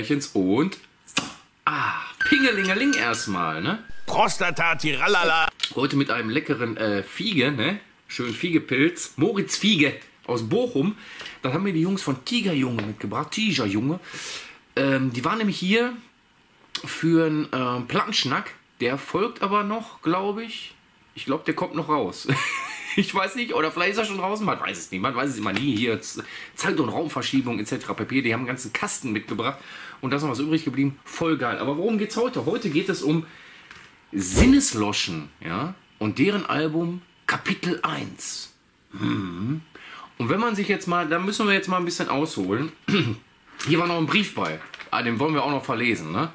Gummibärchens und... Pingelingeling erstmal, ne? Prostata-Tiralala. Heute mit einem leckeren Fiege, ne? Schön Fiegepilz. Moritz Fiege aus Bochum. Dann haben wir die Jungs von Tigerjunge mitgebracht. Tigerjunge. Die waren nämlich hier für einen Plattenschnack. Der folgt aber noch, glaube ich. Ich glaube, der kommt noch raus. Ich weiß nicht, oder vielleicht ist er schon draußen. Man weiß es nicht, man weiß es immer nie. Hier Zeit- und Raumverschiebung etc. pp. Die haben einen ganzen Kasten mitgebracht. Und da ist noch was übrig geblieben. Voll geil. Aber worum geht's heute? Heute geht es um Sinneslöschen, ja? Und deren Album Kapitel 1. Und wenn man sich jetzt mal, da müssen wir jetzt mal ein bisschen ausholen. Hier war noch ein Brief bei. Ah, den wollen wir auch noch verlesen, ne?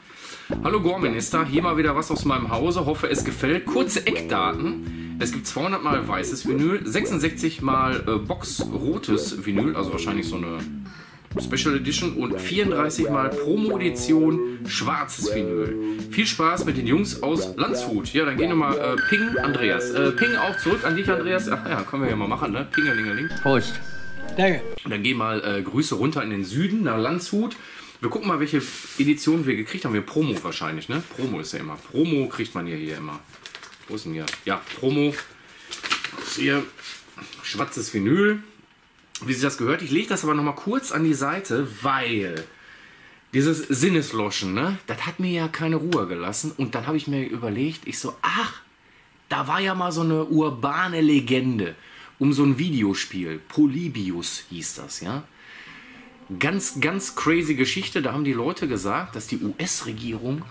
Hallo Goreminister, hier mal wieder was aus meinem Hause, hoffe es gefällt. Kurze Eckdaten, es gibt 200 mal weißes Vinyl, 66 mal boxrotes Vinyl, also wahrscheinlich so eine Special Edition und 34 mal Promo-Edition schwarzes Vinyl. Viel Spaß mit den Jungs aus Landshut. Ja, dann gehen wir mal Ping, Andreas. Ping auch zurück an dich, Andreas. Ach ja, können wir ja mal machen, ne? Pingelingeling. Prost. Danke. Dann gehen mal Grüße runter in den Süden, nach Landshut. Wir gucken mal, welche Edition wir gekriegt haben. Wir Promo wahrscheinlich, ne? Promo ist ja immer. Promo kriegt man ja hier immer. Wo ist denn hier? Ja, Promo. Das ist hier schwarzes Vinyl. Wie sich das gehört. Ich lege das aber nochmal kurz an die Seite, weil dieses Sinneslöschen, ne? Das hat mir ja keine Ruhe gelassen. Und dann habe ich mir überlegt, ich so, ach, da war ja mal so eine urbane Legende um so ein Videospiel. Polybius hieß das, ja? Ganz, ganz crazy Geschichte. Da haben die Leute gesagt, dass die US-Regierung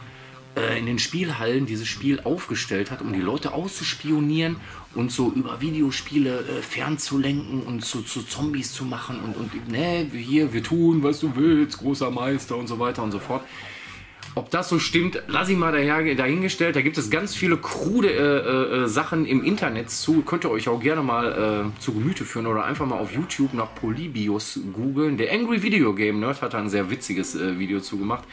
in den Spielhallen dieses Spiel aufgestellt hat, um die Leute auszuspionieren und so über Videospiele fernzulenken und zu Zombies zu machen und ne, hier, wir tun, was du willst, großer Meister und so weiter und so fort. Ob das so stimmt, lass ich mal dahingestellt. Da gibt es ganz viele krude Sachen im Internet zu. Könnt ihr euch auch gerne mal zu Gemüte führen oder einfach mal auf YouTube nach Polybius googeln. Der Angry Video Game Nerd hat da ein sehr witziges Video zu gemacht.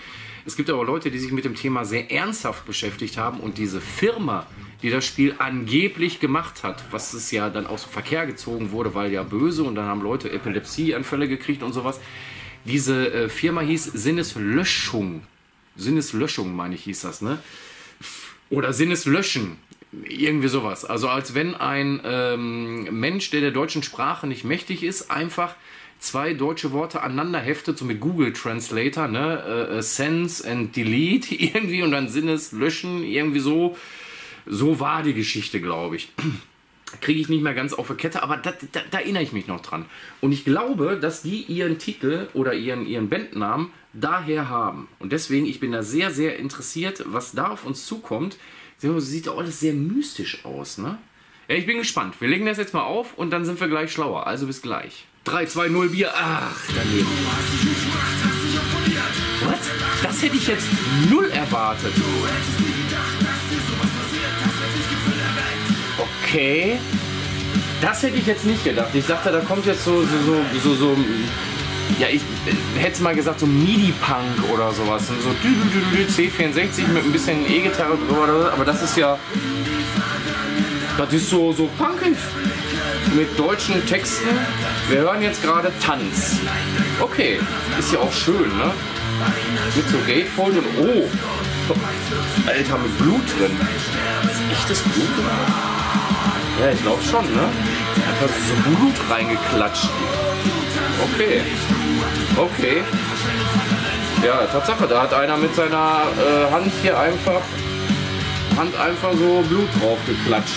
Es gibt aber Leute, die sich mit dem Thema sehr ernsthaft beschäftigt haben und diese Firma, die das Spiel angeblich gemacht hat, was es ja dann aus dem Verkehr gezogen wurde, weil ja böse und dann haben Leute Epilepsieanfälle gekriegt und sowas. Diese Firma hieß Sinneslöschung. Sinneslöschung, meine ich, hieß das, ne? Oder Sinneslöschen. Irgendwie sowas. Also als wenn ein Mensch, der deutschen Sprache nicht mächtig ist, einfach zwei deutsche Worte aneinander heftet, so mit Google Translator, ne? Sense and Delete irgendwie und dann Sinneslöschen, irgendwie so. So war die Geschichte, glaube ich. Kriege ich nicht mehr ganz auf die Kette, aber da erinnere ich mich noch dran. Und ich glaube, dass die ihren Titel oder ihren Bandnamen daher haben. Und deswegen, ich bin da sehr, sehr interessiert, was da auf uns zukommt. Sieht doch alles sehr mystisch aus, ne? Ja, ich bin gespannt. Wir legen das jetzt mal auf und dann sind wir gleich schlauer. Also bis gleich. 3, 2, 0, Bier. Ach, daneben. Was? Das hätte ich jetzt null erwartet. Okay, das hätte ich jetzt nicht gedacht. Ich dachte, da kommt jetzt so ja, ich hätte mal gesagt, so MIDI-Punk oder sowas. Und so C64 mit ein bisschen E-Gitarre drüber oder so. Aber das ist ja, das ist so punkig. Mit deutschen Texten. Wir hören jetzt gerade Tanz. Okay, ist ja auch schön, ne? Mit so Gatefold und oh, Alter, mit Blut drin. Ist echtes Blut drin? Ja, ich glaube schon, ne? Einfach so Blut reingeklatscht. Okay. Okay. Ja, Tatsache, da hat einer mit seiner Hand hier einfach... so Blut drauf geklatscht.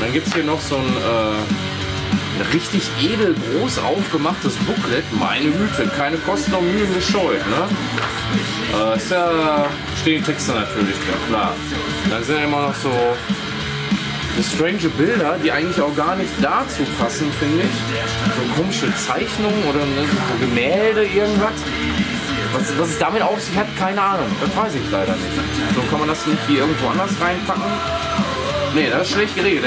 Dann gibt es hier noch so ein richtig edel, groß aufgemachtes Booklet. Meine Güte, keine Kosten und Mühen gescheut, ne? Ist ja... Stehen die Texte natürlich, ja klar. Dann sind ja immer noch so... strange Bilder, die eigentlich auch gar nicht dazu passen, finde ich. So komische Zeichnungen oder so Gemälde, irgendwas. Was es damit auf sich hat, keine Ahnung. Das weiß ich leider nicht. So kann man das nicht hier irgendwo anders reinpacken. Ne, das ist schlecht geregelt.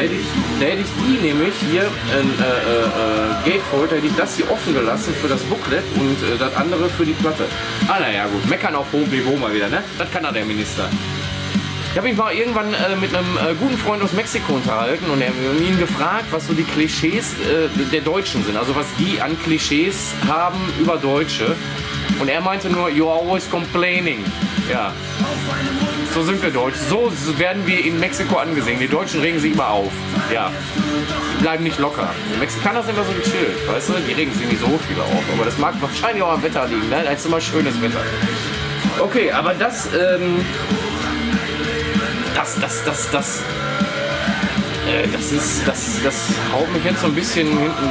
Da hätte ich die nämlich hier in Gatefold, da hätte ich das hier offen gelassen für das Booklet und das andere für die Platte. Ah, naja, gut. Meckern auf hohem Niveau mal wieder, ne? Das kann da der Minister. Ich habe mich mal irgendwann mit einem guten Freund aus Mexiko unterhalten und ihn gefragt, was so die Klischees der Deutschen sind. Also was die an Klischees haben über Deutsche. Und er meinte nur, you are always complaining. Ja. So sind wir Deutsch. So werden wir in Mexiko angesehen. Die Deutschen regen sich immer auf. Ja. Die bleiben nicht locker. Die Mexikaner sind da so gechillt, weißt du? Die regen sich nicht so viel auf. Aber das mag wahrscheinlich auch am Wetter liegen, ne? Da ist immer schönes Wetter. Okay, aber das, das haut mich jetzt so ein bisschen hinten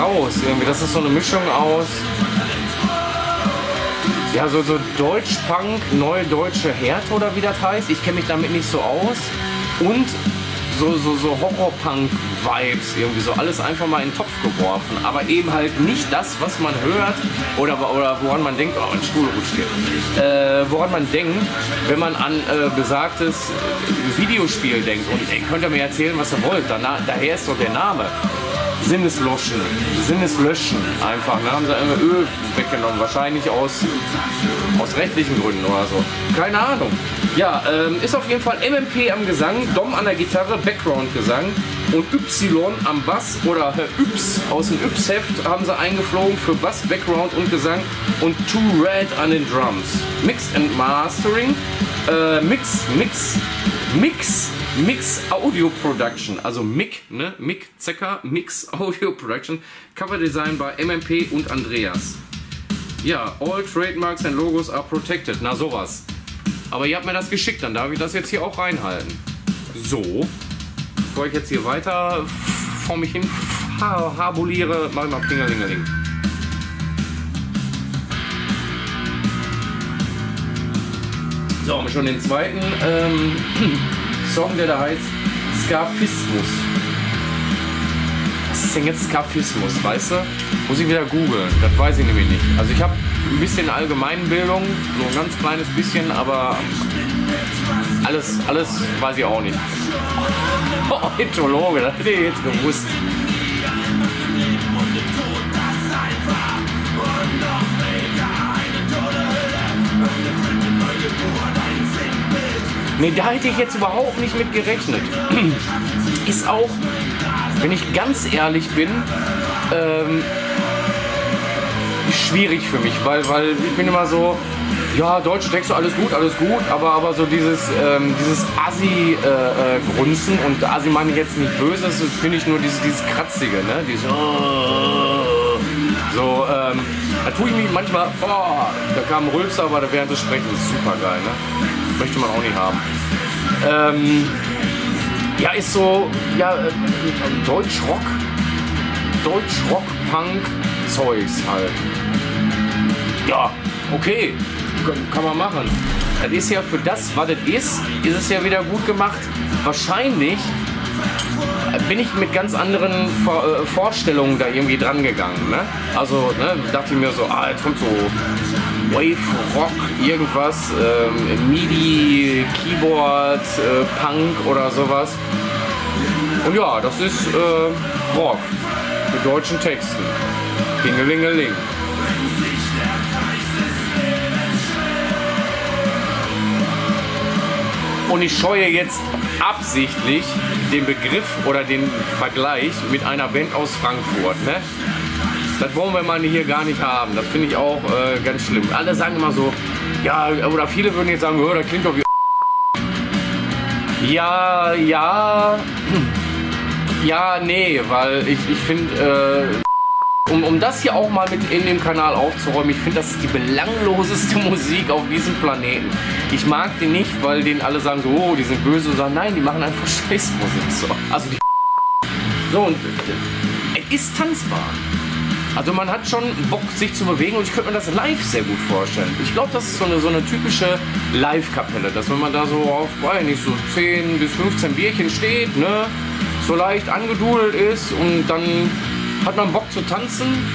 raus irgendwie. Das ist so eine Mischung aus, ja, so Deutsch-Punk, neue deutsche Härte oder wie das heißt. Ich kenne mich damit nicht so aus. Und so Horror-Punk-Vibes irgendwie, so alles einfach mal in den Topf geworfen, aber eben halt nicht das, was man hört oder woran man denkt, oh, ein Stuhl rutscht hier, woran man denkt, wenn man an besagtes Videospiel denkt. Und ey, könnt ihr mir erzählen, was ihr wollt, daher ist doch der Name. Sinneslöschen. Sinneslöschen einfach. Da haben sie einfach Öl weggenommen. Wahrscheinlich aus rechtlichen Gründen oder so. Keine Ahnung. Ja, ist auf jeden Fall MMP am Gesang, Dom an der Gitarre, Background-Gesang und Y am Bass oder Yps aus dem Yps-Heft haben sie eingeflogen für Bass, Background und Gesang und Too Red an den Drums. Mix and Mastering, Mix Audio Production, also Mick, ne? Mick Zecker, Mix Audio Production, Cover Design bei MMP und Andreas. Ja, all trademarks and logos are protected, na sowas. Aber ihr habt mir das geschickt, dann darf ich das jetzt hier auch reinhalten. So, bevor ich jetzt hier weiter vor mich hin fabuliere, mach ich mal Klingelingeling. So, haben wir schon den zweiten, Song, der da heißt Skafismus. Was ist denn jetzt Skafismus, weißt du? Muss ich wieder googeln, das weiß ich nämlich nicht. Also ich habe ein bisschen Allgemeinbildung, so ein ganz kleines bisschen, aber alles weiß ich auch nicht. Oh, Etologe, das hätte ich jetzt gewusst. Ne, da hätte ich jetzt überhaupt nicht mit gerechnet. Ist auch, wenn ich ganz ehrlich bin, schwierig für mich, weil ich bin immer so, ja, deutsche Texte, alles gut, aber so dieses Assi-Grunzen, und Assi meine ich jetzt nicht böse, das finde ich nur dieses Kratzige, ne, dieses so, da tue ich mich manchmal, oh, da kam ein Rülpser, aber während des Sprechens, ist super geil, ne. Möchte man auch nicht haben. Ja, ist so, ja, Deutsch-Rock-Punk-Zeugs halt. Ja, okay, kann man machen. Das ist ja für das, was das ist es ja wieder gut gemacht. Wahrscheinlich bin ich mit ganz anderen Vorstellungen da irgendwie dran gegangen. Ne? Also, ne, dachte ich mir so, ah, jetzt kommt so Wave Rock, irgendwas, MIDI, Keyboard, Punk oder sowas. Und ja, das ist Rock mit deutschen Texten. Klingelingeling. Und ich scheue jetzt absichtlich den Begriff oder den Vergleich mit einer Band aus Frankfurt. Ne? Das wollen wir mal hier gar nicht haben. Das finde ich auch ganz schlimm. Alle sagen immer so, ja, oder viele würden jetzt sagen, das klingt doch wie... Ja, ja... Ja, nee, weil ich finde... Um das hier auch mal mit in dem Kanal aufzuräumen, ich finde, das ist die belangloseste Musik auf diesem Planeten. Ich mag die nicht, weil denen alle sagen so, oh, die sind böse, und sagen, nein, die machen einfach Scheißmusik. So. Also die... So, und... Es ist tanzbar. Also man hat schon Bock, sich zu bewegen, und ich könnte mir das live sehr gut vorstellen. Ich glaube, das ist so eine typische Live-Kapelle, dass wenn man da so auf, weiß nicht, so 10 bis 15 Bierchen steht, ne, so leicht angedudelt ist und dann hat man Bock zu tanzen,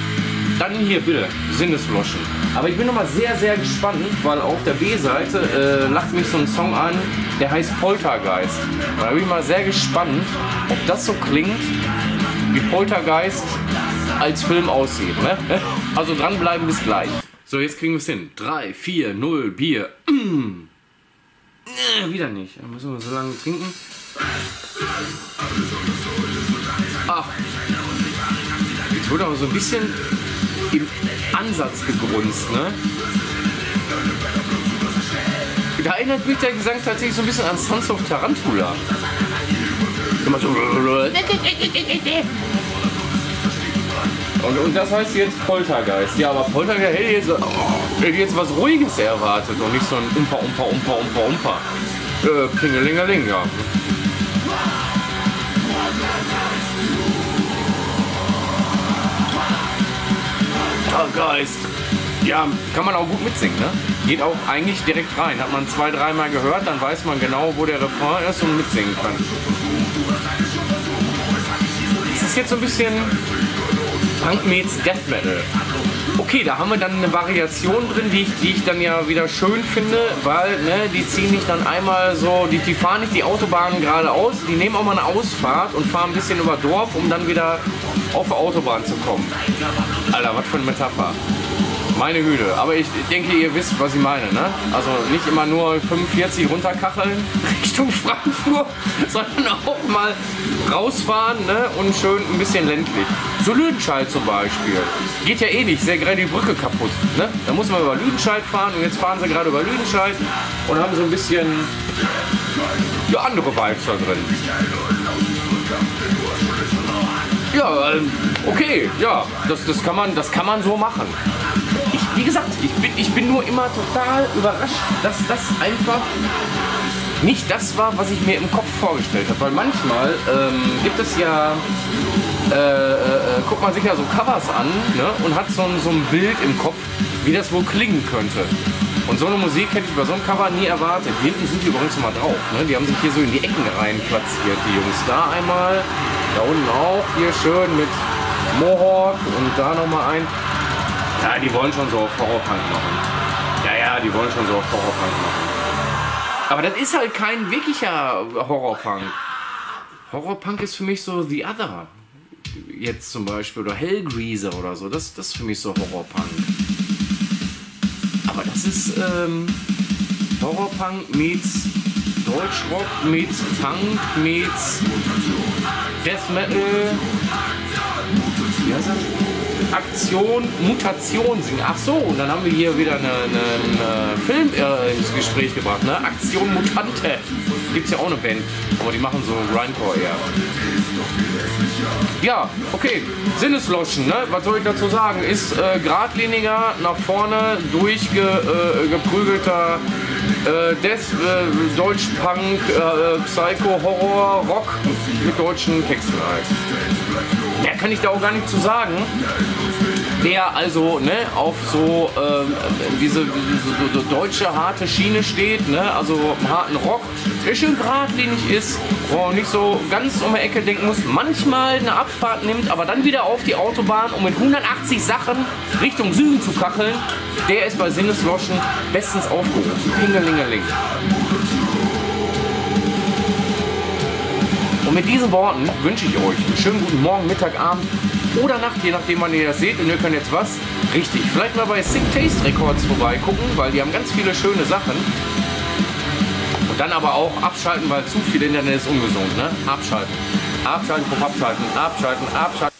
dann hier bitte, Sinneslöschen. Aber ich bin nochmal sehr, sehr gespannt, weil auf der B-Seite lacht mich so ein Song an, der heißt Poltergeist. Da bin ich mal sehr gespannt, ob das so klingt, wie Poltergeist als Film aussieht, ne? Also dranbleiben, bis gleich. So, jetzt kriegen wir es hin. 3, 4, 0, Bier. Wieder nicht. Da müssen wir so lange trinken. Ach. Jetzt wurde aber so ein bisschen im Ansatz gegrunzt, ne? Da erinnert mich der Gesang tatsächlich so ein bisschen an Suns of Tarantula. Immer so. Und das heißt jetzt Poltergeist. Ja, aber Poltergeist hätte jetzt was Ruhiges erwartet und nicht so ein Umpa. Klingelingeling, ja. Poltergeist. Ja, kann man auch gut mitsingen, ne? Geht auch eigentlich direkt rein. Hat man 2-3 Mal gehört, dann weiß man genau, wo der Refrain ist und mitsingen kann. Das ist jetzt so ein bisschen Punk meets Death Metal. Okay, da haben wir dann eine Variation drin, die ich dann ja wieder schön finde, weil ne, die ziehen nicht dann einmal so, die fahren nicht die Autobahn geradeaus, die nehmen auch mal eine Ausfahrt und fahren ein bisschen über Dorf, um dann wieder auf die Autobahn zu kommen. Alter, was für eine Metapher. Meine Güte, aber ich denke, ihr wisst, was ich meine, ne? Also nicht immer nur 45 runterkacheln Richtung Frankfurt, sondern auch mal rausfahren, ne? Und schön ein bisschen ländlich. So Lüdenscheid zum Beispiel. Geht ja eh nicht, sehr gerade die Brücke kaputt, ne? Da muss man über Lüdenscheid fahren und jetzt fahren sie gerade über Lüdenscheid und haben so ein bisschen ja, andere Vibes da drin. Ja, okay, ja, das kann man so machen. Wie gesagt, ich bin nur immer total überrascht, dass das einfach nicht das war, was ich mir im Kopf vorgestellt habe. Weil manchmal gibt es ja, guckt man sich ja so Covers an, ne, und hat so ein Bild im Kopf, wie das wohl klingen könnte. Und so eine Musik hätte ich bei so einem Cover nie erwartet. Hinten sind die übrigens mal drauf, ne? Die haben sich hier so in die Ecken rein platziert, die Jungs. Da einmal, da unten auch, hier schön mit Mohawk und da nochmal ein. Ja, die wollen schon so auf Horrorpunk machen. Ja, die wollen schon so auf Horrorpunk machen. Aber das ist halt kein wirklicher Horrorpunk. Horrorpunk ist für mich so The Other. Jetzt zum Beispiel. Oder Hell-Greaser oder so. Das ist für mich so Horrorpunk. Aber das ist Horrorpunk meets Deutschrock, meets Punk, meets Death Metal. Wie heißt das? Aktion Mutation singen. Ach so, und dann haben wir hier wieder einen Film ins Gespräch gebracht, ne? Aktion Mutante. Gibt's ja auch eine Band, aber die machen so Grindcore eher. Ja, okay. Sinneslöschen, ne? Was soll ich dazu sagen? Ist geradliniger, nach vorne durchgeprügelter Death, Deutsch-Punk, Psycho-Horror, Rock mit deutschen Texten halt. Mehr kann ich da auch gar nicht zu sagen. Der also ne, auf so diese deutsche harte Schiene steht, ne, also harten Rock, der schön geradlinig ist, wo man nicht so ganz um die Ecke denken muss, manchmal eine Abfahrt nimmt, aber dann wieder auf die Autobahn, um mit 180 Sachen Richtung Süden zu kacheln, der ist bei Sinneslöschen bestens aufgehoben. Pingelingeling. Und mit diesen Worten wünsche ich euch einen schönen guten Morgen, Mittag, Abend oder Nacht, je nachdem wann ihr das seht. Und ihr könnt jetzt was? Richtig, vielleicht mal bei Sick Taste Records vorbeigucken, weil die haben ganz viele schöne Sachen. Und dann aber auch abschalten, weil zu viel Internet ist ungesund, ne? Abschalten. Abschalten, abschalten, abschalten, abschalten.